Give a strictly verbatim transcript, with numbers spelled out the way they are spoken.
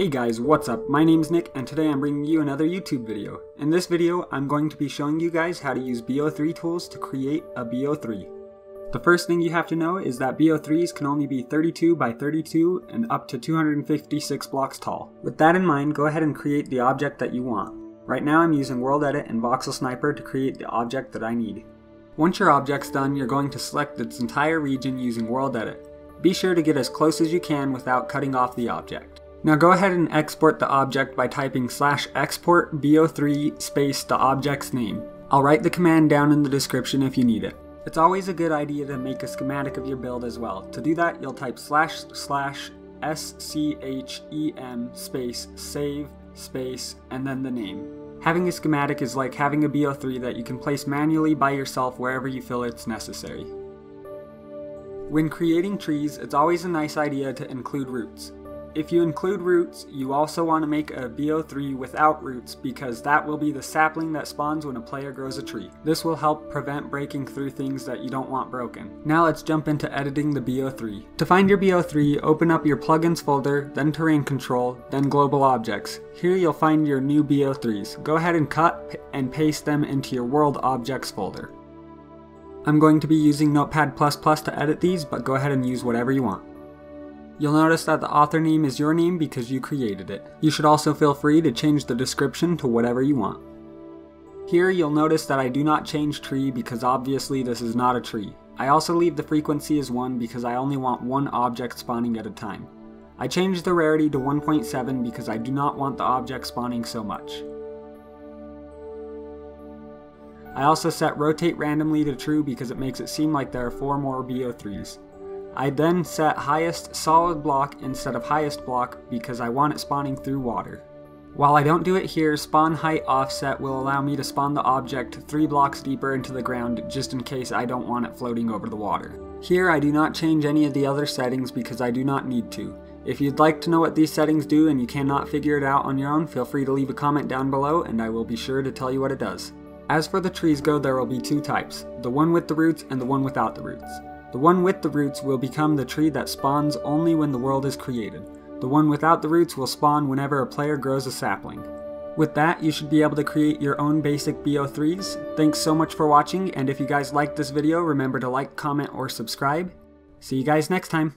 Hey guys, what's up? My name's Nick and today I'm bringing you another YouTube video. In this video, I'm going to be showing you guys how to use B O three tools to create a B O three. The first thing you have to know is that B O threes can only be thirty-two by thirty-two and up to two hundred fifty-six blocks tall. With that in mind, go ahead and create the object that you want. Right now I'm using WorldEdit and VoxelSniper to create the object that I need. Once your object's done, you're going to select its entire region using WorldEdit. Be sure to get as close as you can without cutting off the object. Now go ahead and export the object by typing slash export B O three space the object's name. I'll write the command down in the description if you need it. It's always a good idea to make a schematic of your build as well. To do that, you'll type slash slash S C H E M space save space and then the name. Having a schematic is like having a B O three that you can place manually by yourself wherever you feel it's necessary. When creating trees, it's always a nice idea to include roots. If you include roots, you also want to make a B O three without roots because that will be the sapling that spawns when a player grows a tree. This will help prevent breaking through things that you don't want broken. Now let's jump into editing the B O three. To find your B O three, open up your plugins folder, then TerrainControl, then Global Objects. Here you'll find your new B O threes. Go ahead and cut and paste them into your World Objects folder. I'm going to be using Notepad plus plus to edit these, but go ahead and use whatever you want. You'll notice that the author name is your name because you created it. You should also feel free to change the description to whatever you want. Here you'll notice that I do not change tree because obviously this is not a tree. I also leave the frequency as one because I only want one object spawning at a time. I change the rarity to one point seven because I do not want the object spawning so much. I also set rotate randomly to true because it makes it seem like there are four more B O threes. I then set highest solid block instead of highest block because I want it spawning through water. While I don't do it here, spawn height offset will allow me to spawn the object three blocks deeper into the ground just in case I don't want it floating over the water. Here I do not change any of the other settings because I do not need to. If you'd like to know what these settings do and you cannot figure it out on your own, feel free to leave a comment down below and I will be sure to tell you what it does. As for the trees go, there will be two types, the one with the roots and the one without the roots. The one with the roots will become the tree that spawns only when the world is created. The one without the roots will spawn whenever a player grows a sapling. With that, you should be able to create your own basic B O threes. Thanks so much for watching, and if you guys liked this video, remember to like, comment, or subscribe. See you guys next time!